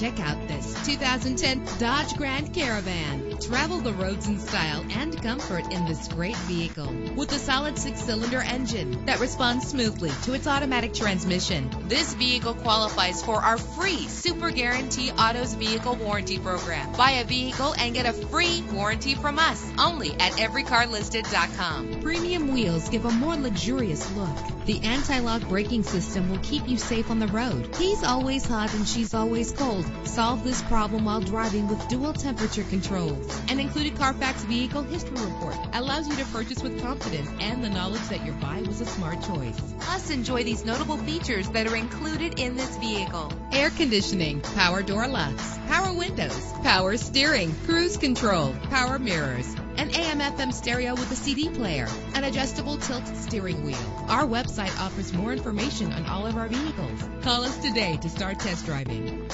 Check out this 2010 Dodge Grand Caravan. Travel the roads in style and comfort in this great vehicle with a solid 6-cylinder engine that responds smoothly to its automatic transmission. This vehicle qualifies for our free Super Guarantee Autos Vehicle Warranty Program. Buy a vehicle and get a free warranty from us only at everycarlisted.com. Premium wheels give a more luxurious look. The anti-lock braking system will keep you safe on the road. He's always hot and she's always cold. Solve this problem while driving with dual temperature controls. An included Carfax vehicle history report allows you to purchase with confidence and the knowledge that your buy was a smart choice. Plus, enjoy these notable features that are included in this vehicle: air conditioning, power door locks, power windows, power steering, cruise control, power mirrors, an AM/FM stereo with a CD player, an adjustable tilt steering wheel. Our website offers more information on all of our vehicles. Call us today to start test driving.